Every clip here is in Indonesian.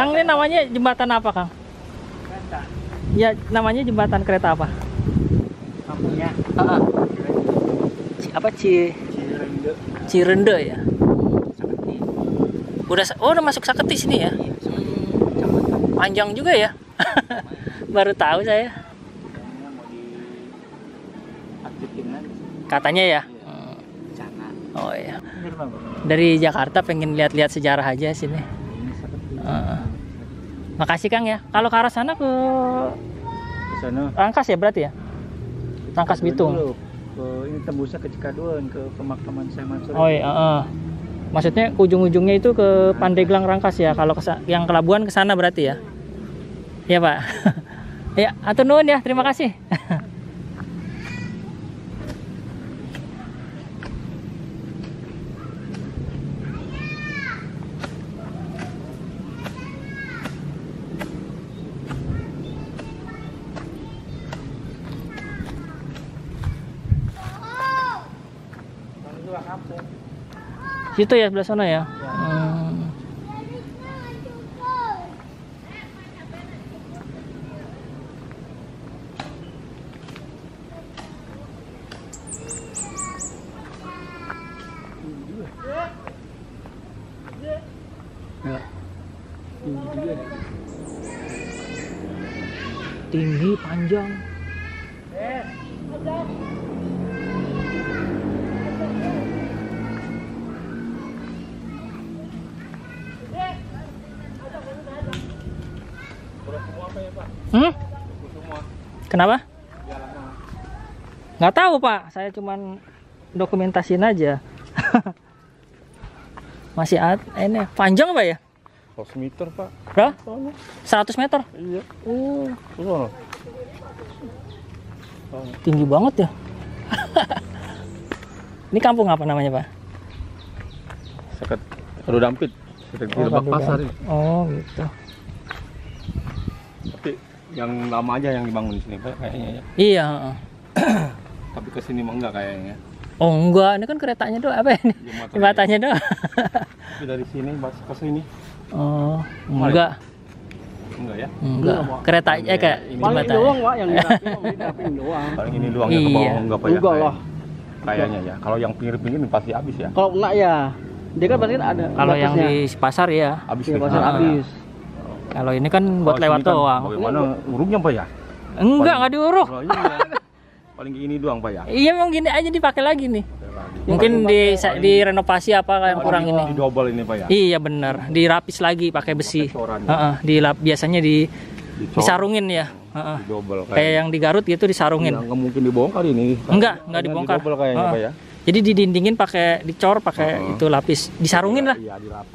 Kang, ini namanya jembatan apa, Kang? Kereta. Ya, namanya jembatan kereta apa? Kampungnya. Apa Cirendeu. Cirendeu ya. Saketi. Udah masuk Saketi sini ya. Iya, panjang juga ya. Baru tahu saya. Katanya ya. Oh iya. Dari Jakarta pengen lihat-lihat sejarah aja sini. Makasih Kang ya. Kalau ke arah sana ke Rangkas ya berarti ya. Rangkasbitung. Ini tembusnya ke Cikaduen, ke pemakaman Syekh Mansur. Oh iya. Maksudnya ujung-ujungnya itu ke Pandeglang Rangkas ya. Kalau yang ke Labuan ke sana berarti ya. Ya Pak. Ya, atur nuhun ya. Terima kasih. Situ ya sebelah sana ya. Tinggi panjang. Kenapa? Nggak tahu Pak, saya cuman dokumentasiin aja. Masih ini panjang Pak ya? 100 meter Pak. Berapa? 100 meter? Iya. Tinggi banget ya. Ini kampung apa namanya Pak? Saketi Dampit. Pasar. Oh gitu. Tapi yang lama aja yang dibangun di sini Pak kayaknya ya. Iya. Tapi ke sini mah enggak kayaknya. Oh enggak, ini kan keretanya doang apa ini? Jembatannya doang. Tapi dari sini ke sini. Oh, enggak. Enggak ya? Enggak. Kereta aja kayak jembatan. Ini doang Pak yang dirapiin doang. Paling ini doang yang ke bawah enggak apa ya. Enggak lah. Kayaknya ya. Kalau yang pinggir-pinggir pasti habis ya. Kalau enggak ya. Dia kan pasti ada. Kalau yang di pasar ya. Habis di pasar habis. Kalau ini kan buat lewat doang. Bagaimana uruknya Pak ya? Enggak, nggak diuruk. Paling gini doang Pak ya? Iya, memang gini aja dipakai lagi nih. Mungkin direnovasi apa yang kurang ini? Di double ini Pak ya? Iya benar, dirapis lagi pakai besi. Biasanya disarungin ya. Kayak yang di Garut gitu disarungin. Nggak mungkin dibongkar ini. Enggak dibongkar. Jadi didindingin pakai dicor pakai itu lapis, disarungin lah. Iya dilapis.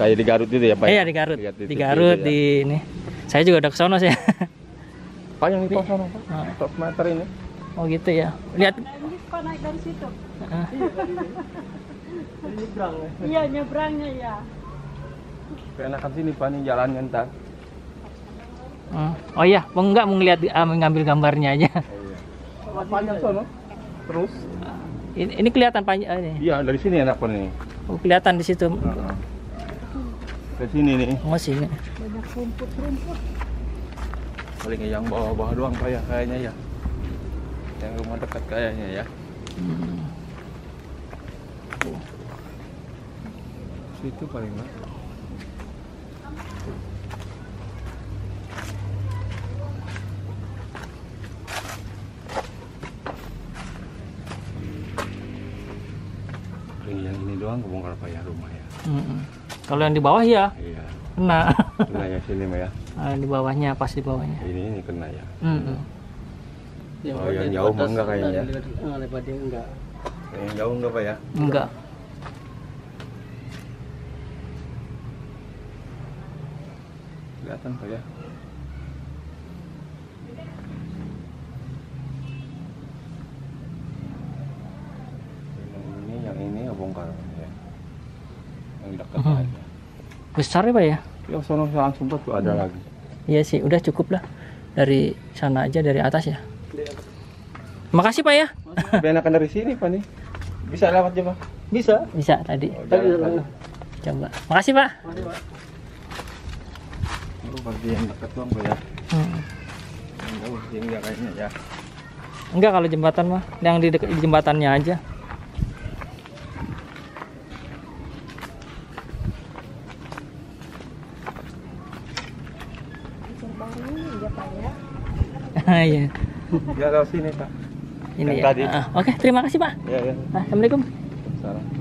Kayak di Garut itu ya Pak? Iya di Garut. Di Garut di ini. Saya juga udah kesono sih. Pak yang di sana Pak. 100 meter ini. Oh gitu ya. Lihat. Ini kok naik dari situ. Nyebrang. Iya nyebrangnya ya. Keenakan sini Pak nih jalannya ntar. Oh iya, enggak mau ngelihat ngambil gambarnya aja. Panjang sono. Terus. Ini kelihatan panjang ini. Iya dari sini enak Pak nih. Oh kelihatan di situ. Ke sini nih. Oh, sini. Banyak rumput-rumput. Paling yang bawah-bawah doang Pak ya kayaknya ya. Yang rumah dekat kayaknya ya. Oh. Situ paling Pak. Yang ini doang kebongkar Pak ya rumah ya. Kalau yang di bawah ya, iya. Kena ya sini ya. Di bawahnya, pas di bawahnya. Ini kena ya. Kalau yang jauh enggak kayaknya. Yang jauh enggak Pak ya? Enggak. Kelihatan Pak ya. Yang ini bongkar ya. Yang dekat aja. Besar ya Pak ya? Ya sono langsung tuh ada lagi. Iya sih, udah cukup lah dari sana aja dari atas ya. Makasih Pak ya. Enakan dari sini Pak nih. Bisa lewat aja Pak. Bisa tadi. Coba. Makasih Pak. bagian dekat doang ya. Jauh sih enggak kayaknya ya. Enggak kalau jembatan mah, yang di dekat jembatannya aja. Iya. Ya, lewat sini, Pak. Ini yang ya. Oke, terima kasih, Pak. Ya, ya. Assalamualaikum. Salam.